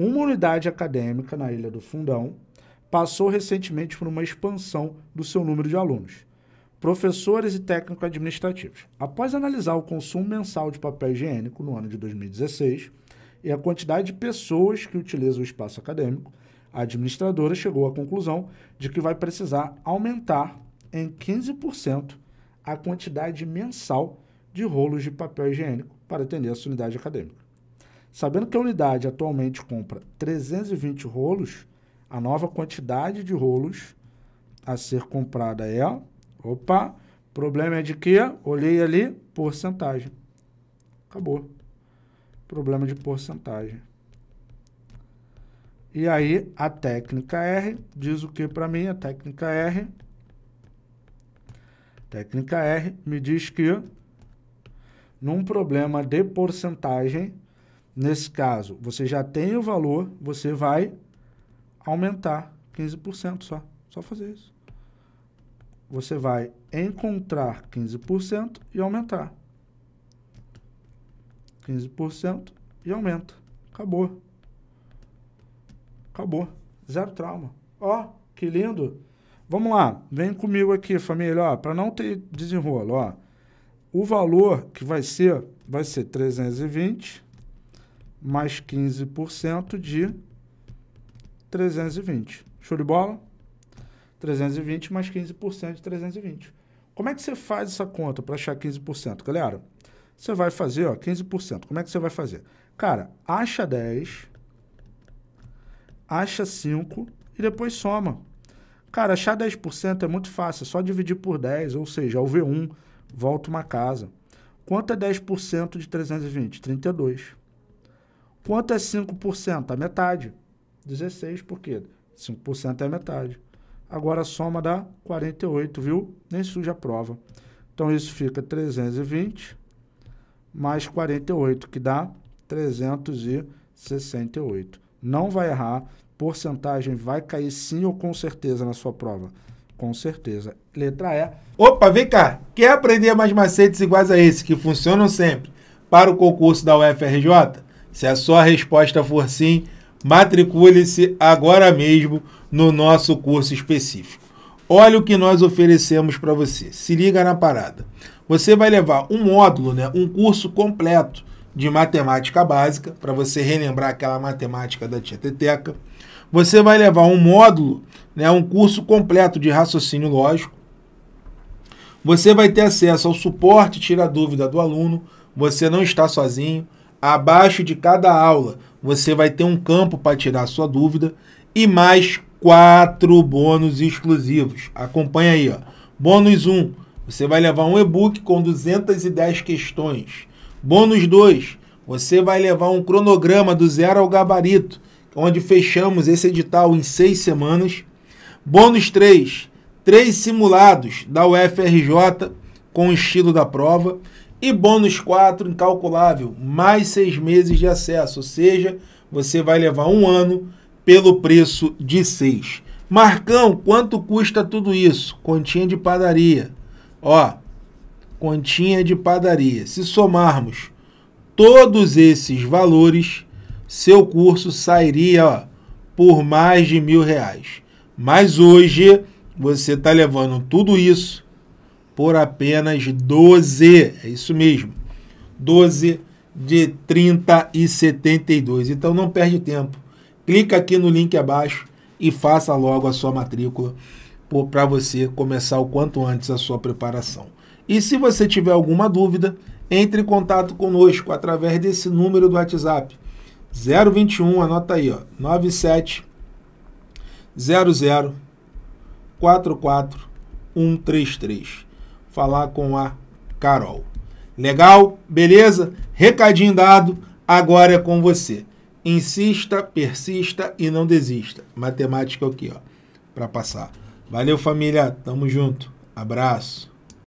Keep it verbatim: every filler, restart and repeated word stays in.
uma unidade acadêmica na Ilha do Fundão passou recentemente por uma expansão do seu número de alunos, professores e técnicos administrativos. Após analisar o consumo mensal de papel higiênico no ano de dois mil e dezesseis e a quantidade de pessoas que utilizam o espaço acadêmico, a administradora chegou à conclusão de que vai precisar aumentar em quinze por cento a quantidade mensal de rolos de papel higiênico para atender essa unidade acadêmica. Sabendo que a unidade atualmente compra trezentos e vinte rolos, a nova quantidade de rolos a ser comprada é... Opa, o problema é de que? Olhei ali, porcentagem. Acabou. Problema de porcentagem. E aí, a técnica R diz o que para mim? A técnica R... Técnica R me diz que, num problema de porcentagem, nesse caso, você já tem o valor, você vai aumentar quinze por cento só. Só fazer isso. Você vai encontrar quinze por cento e aumentar. quinze por cento e aumenta. Acabou. Acabou. Zero trauma. Ó, que lindo. Vamos lá. Vem comigo aqui, família. Ó, para não ter desenrolo, ó. O valor que vai ser, vai ser trezentos e vinte mais quinze por cento de trezentos e vinte. Show de bola? trezentos e vinte mais quinze por cento de trezentos e vinte. Como é que você faz essa conta para achar quinze por cento, galera? Você vai fazer, ó, quinze por cento. Como é que você vai fazer? Cara, acha dez, acha cinco e depois soma. Cara, achar dez por cento é muito fácil, é só dividir por dez, ou seja, ao V um, volta uma casa. Quanto é dez por cento de trezentos e vinte? trinta e dois. Quanto é cinco por cento? A metade. dezesseis, por quê? cinco por cento é a metade. Agora a soma dá quarenta e oito, viu? Nem suja a prova. Então, isso fica trezentos e vinte mais quarenta e oito, que dá trezentos e sessenta e oito. Não vai errar. Porcentagem vai cair sim ou com certeza na sua prova? Com certeza. Letra E. Opa, vem cá. Quer aprender mais macetes iguais a esse, que funcionam sempre, para o concurso da U F R J? Se a sua resposta for sim, matricule-se agora mesmo no nosso curso específico. Olha o que nós oferecemos para você. Se liga na parada. Você vai levar um módulo, né, um curso completo de matemática básica, para você relembrar aquela matemática da tia Teteca. Você vai levar um módulo, né, um curso completo de raciocínio lógico. Você vai ter acesso ao suporte e tirar dúvida do aluno. Você não está sozinho. Abaixo de cada aula, você vai ter um campo para tirar sua dúvida e mais quatro bônus exclusivos. Acompanha aí, ó. Bônus um, você vai levar um e-book com duzentas e dez questões. Bônus dois, você vai levar um cronograma do zero ao gabarito, onde fechamos esse edital em seis semanas. Bônus três, três simulados da U F R J com o estilo da prova. E bônus quatro, incalculável, mais seis meses de acesso, ou seja, você vai levar um ano pelo preço de seis. Marcão, quanto custa tudo isso? Continha de padaria. Ó, continha de padaria. Se somarmos todos esses valores, seu curso sairia, ó, por mais de mil reais. Mas hoje você está levando tudo isso por apenas doze, é isso mesmo, doze de trinta e setenta e dois. Então não perde tempo, clica aqui no link abaixo e faça logo a sua matrícula para você começar o quanto antes a sua preparação. E se você tiver alguma dúvida, entre em contato conosco através desse número do WhatsApp, zero vinte e um, anota aí, ó, nove sete zero zero quatro quatro um três três. Falar com a Carol. Legal? Beleza? Recadinho dado, agora é com você. Insista, persista e não desista. Matemática aqui, ó, para passar. Valeu, família. Tamo junto. Abraço.